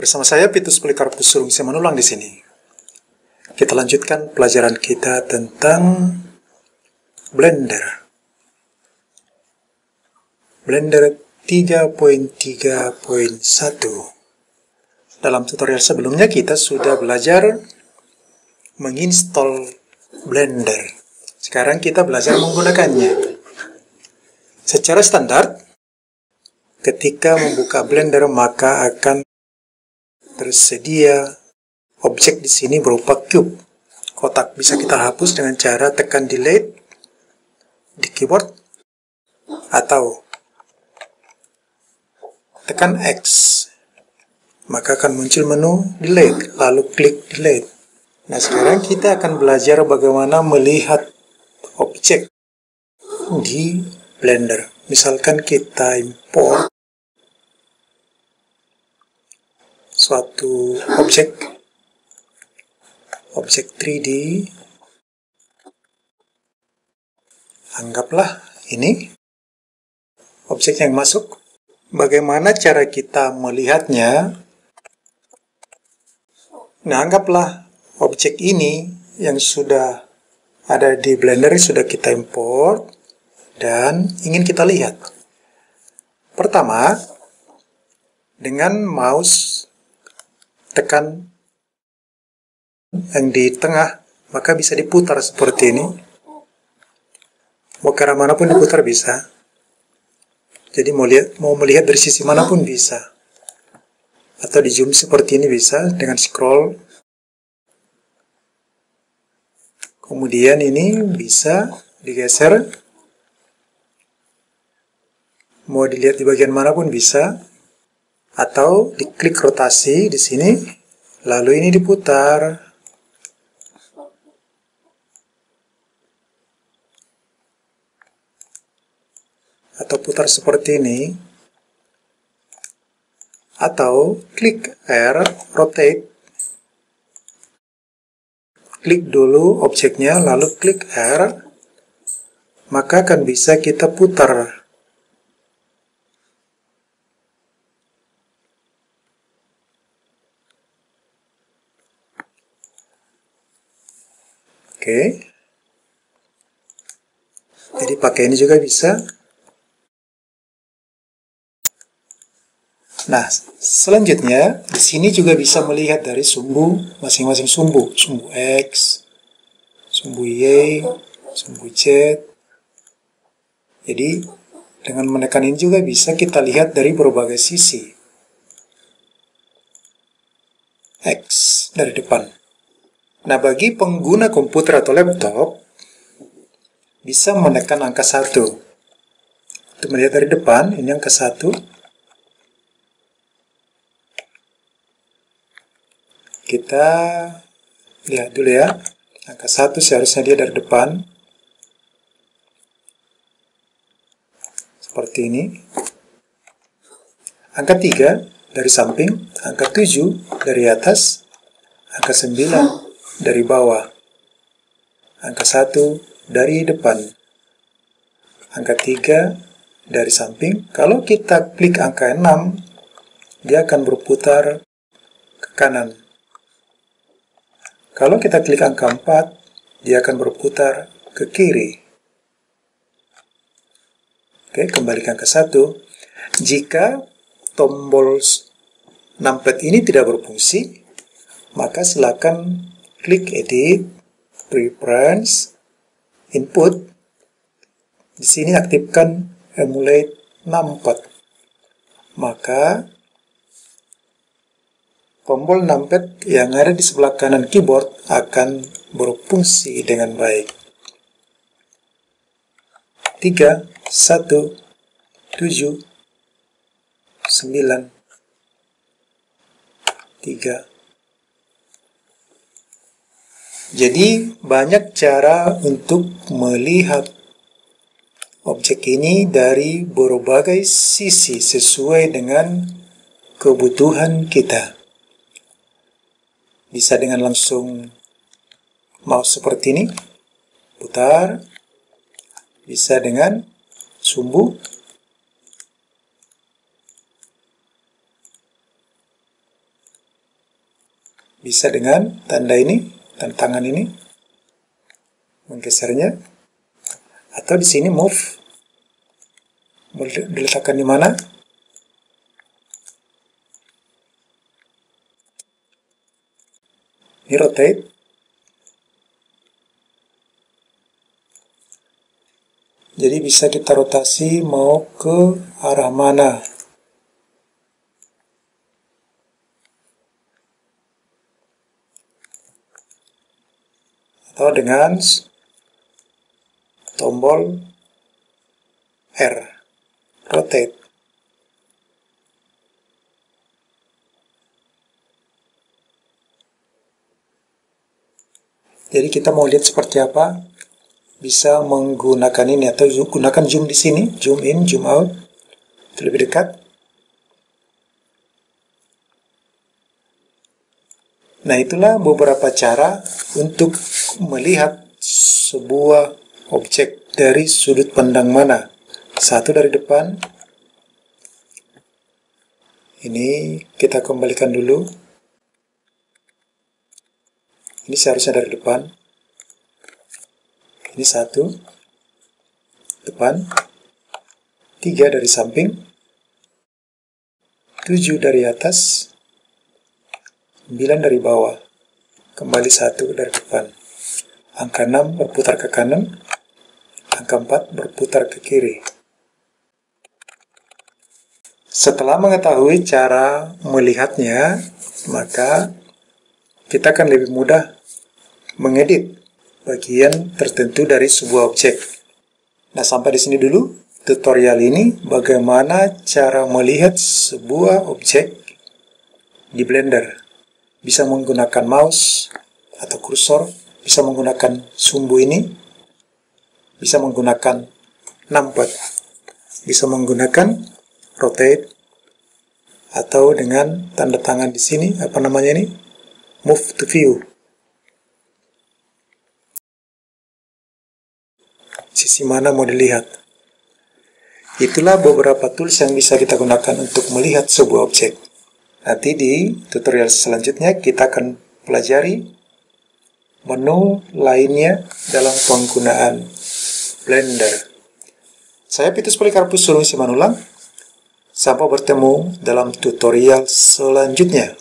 Bersama saya Vitus Polikarpus Surung, saya menulang di sini. Kita lanjutkan pelajaran kita tentang Blender. Blender 3.3.1. Dalam tutorial sebelumnya kita sudah belajar menginstall Blender. Sekarang kita belajar menggunakannya. Secara standar, ketika membuka Blender maka akan tersedia objek di sini berupa cube, kotak. Bisa kita hapus dengan cara tekan delete di keyboard atau tekan X. Maka akan muncul menu delete, lalu klik delete. Nah, sekarang kita akan belajar bagaimana melihat objek di Blender. Misalkan kita import suatu objek 3D, anggaplah ini objek yang masuk. Bagaimana cara kita melihatnya? Nah, anggaplah objek ini yang sudah ada di Blender, sudah kita import dan ingin kita lihat. Pertama, dengan mouse tekan yang di tengah, maka bisa diputar seperti ini. Mau ke arah manapun diputar bisa. Jadi mau melihat dari sisi manapun bisa. Atau di zoom seperti ini bisa dengan scroll. Kemudian ini bisa digeser. Mau dilihat di bagian manapun bisa, atau diklik rotasi di sini, lalu ini diputar. Atau putar seperti ini. Atau klik R, rotate. Klik dulu objeknya, lalu klik R. Maka akan bisa kita putar. Oke. Jadi pakai ini juga bisa. Nah, selanjutnya di sini juga bisa melihat dari sumbu, masing-masing sumbu. Sumbu X, sumbu Y, sumbu Z. Jadi dengan menekan ini juga bisa kita lihat dari berbagai sisi. X dari depan. Nah, bagi pengguna komputer atau laptop, bisa menekan angka 1. Untuk melihat dari depan, ini angka 1. Kita lihat dulu ya. Angka 1 seharusnya dia dari depan. Seperti ini. Angka 3 dari samping. Angka 7 dari atas. Angka 9. Dari bawah. Angka 1 dari depan. Angka 3 dari samping. Kalau kita klik angka 6, dia akan berputar ke kanan. Kalau kita klik angka 4, dia akan berputar ke kiri. Oke, kembali ke angka 1. Jika tombol numpad ini tidak berfungsi, maka silakan klik edit, preference, input. Di sini aktifkan emulate numpad. Maka tombol numpad yang ada di sebelah kanan keyboard akan berfungsi dengan baik. 3, 1, 7, 9, 3. Jadi banyak cara untuk melihat objek ini dari berbagai sisi sesuai dengan kebutuhan kita. Bisa dengan langsung mouse seperti ini, putar. Bisa dengan sumbu. Bisa dengan tanda ini, tanda tangan ini, menggesernya. Atau di sini move, diletakkan di mana? Di rotate. Jadi bisa kita rotasi mau ke arah mana. Atau dengan tombol R, rotate. Jadi kita mau lihat seperti apa, bisa menggunakan ini atau gunakan zoom di sini, zoom in, zoom out, lebih dekat. Nah, itulah beberapa cara untuk melihat sebuah objek dari sudut pandang mana. Satu dari depan. Ini kita kembalikan dulu. Ini seharusnya dari depan. Ini satu. Depan. 3 dari samping. 7 dari atas. 9 dari bawah, kembali 1 dari depan. Angka 6 berputar ke kanan, angka 4 berputar ke kiri. Setelah mengetahui cara melihatnya, maka kita akan lebih mudah mengedit bagian tertentu dari sebuah objek. Nah, sampai di sini dulu tutorial ini, bagaimana cara melihat sebuah objek di Blender. Bisa menggunakan mouse atau kursor, bisa menggunakan sumbu ini, bisa menggunakan numpad, bisa menggunakan rotate, atau dengan tanda tangan di sini, apa namanya ini, move to view. Sisi mana mau dilihat. Itulah beberapa tools yang bisa kita gunakan untuk melihat sebuah objek. Nanti di tutorial selanjutnya kita akan pelajari menu lainnya dalam penggunaan Blender. Saya Vitus Polikarpus Surung, sampai bertemu dalam tutorial selanjutnya.